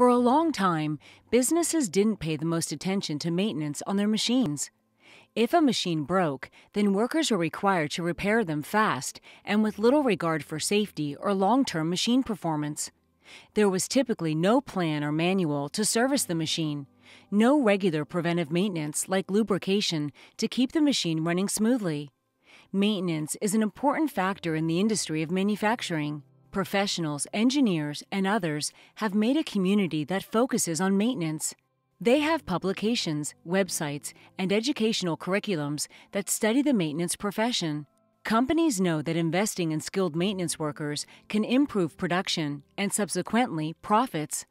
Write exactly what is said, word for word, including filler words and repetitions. For a long time, businesses didn't pay the most attention to maintenance on their machines. If a machine broke, then workers were required to repair them fast and with little regard for safety or long-term machine performance. There was typically no plan or manual to service the machine, no regular preventive maintenance like lubrication to keep the machine running smoothly. Maintenance is an important factor in the industry of manufacturing. Professionals, engineers, and others have made a community that focuses on maintenance. They have publications, websites, and educational curriculums that study the maintenance profession. Companies know that investing in skilled maintenance workers can improve production and subsequently profits.